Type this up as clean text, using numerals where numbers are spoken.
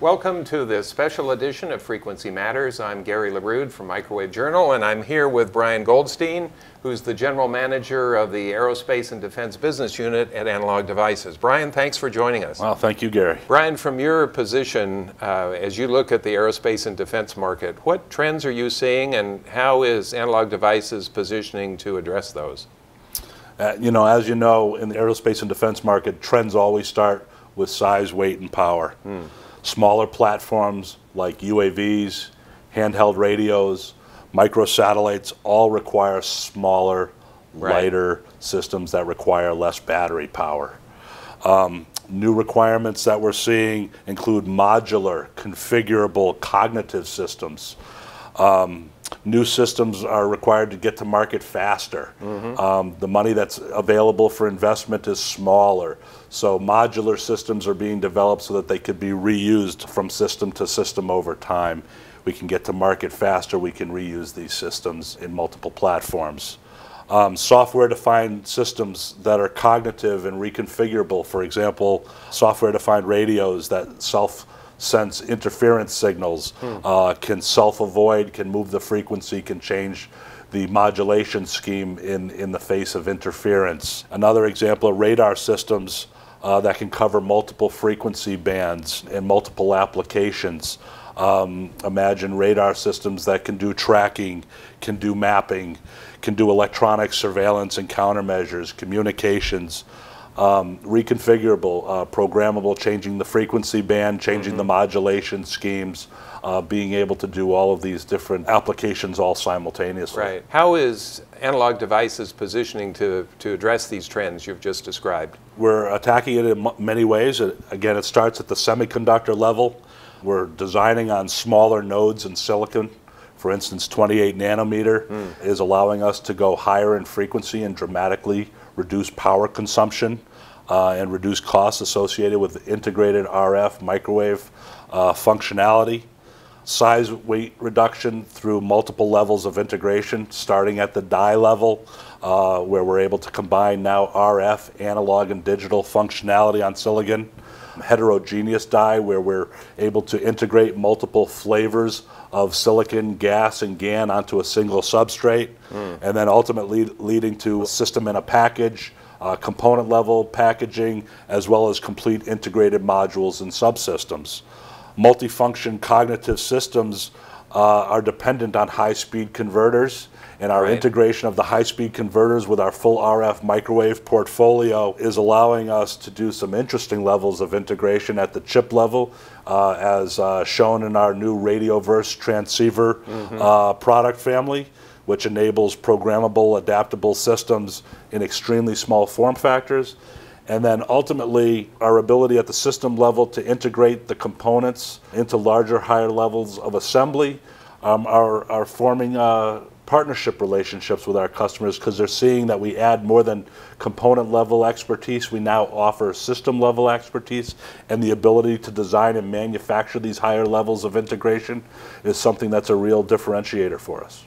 Welcome to this special edition of Frequency Matters. I'm Gary Lerude from Microwave Journal, and I'm here with Brian Goldstein, who's the General Manager of the Aerospace and Defense Business Unit at Analog Devices. Brian, thanks for joining us. Well, thank you, Gary. Brian, from your position, as you look at the aerospace and defense market, what trends are you seeing, and how is Analog Devices positioning to address those? As you know, in the aerospace and defense market, trends always start with size, weight, and power. Smaller platforms like UAVs, handheld radios, microsatellites all require smaller, lighter systems that require less battery power. New requirements that we're seeing include modular, configurable, cognitive systems. New systems are required to get to market faster. The money that's available for investment is smaller. So modular systems are being developed so that they could be reused from system to system over time. We can get to market faster. We can reuse these systems in multiple platforms. Software-defined systems that are cognitive and reconfigurable. For example, software-defined radios that self-sense interference signals, can self-avoid, can move the frequency, can change the modulation scheme in the face of interference. Another example are radar systems that can cover multiple frequency bands and multiple applications. Imagine radar systems that can do tracking, can do mapping, can do electronic surveillance and countermeasures, communications, reconfigurable, programmable, changing the frequency band, changing the modulation schemes, being able to do all of these different applications all simultaneously. Right. How is Analog Devices positioning to address these trends you've just described? We're attacking it in many ways. Again, it starts at the semiconductor level. We're designing on smaller nodes in silicon. For instance, 28 nanometer is allowing us to go higher in frequency and dramatically reduce power consumption and reduce costs associated with integrated RF microwave functionality. Size weight reduction through multiple levels of integration, starting at the die level, where we're able to combine now RF, analog, and digital functionality on silicon. Heterogeneous die, where we're able to integrate multiple flavors of silicon, gas, and GaN onto a single substrate, and then ultimately leading to a system in a package, component level packaging, as well as complete integrated modules and subsystems. Multifunction cognitive systems are dependent on high-speed converters, and our integration of the high-speed converters with our full RF microwave portfolio is allowing us to do some interesting levels of integration at the chip level, as shown in our new RadioVerse transceiver product family, which enables programmable, adaptable systems in extremely small form factors. And then ultimately, our ability at the system level to integrate the components into larger, higher levels of assembly are forming partnership relationships with our customers, because they're seeing that we add more than component level expertise. We now offer system level expertise, and the ability to design and manufacture these higher levels of integration is something that's a real differentiator for us.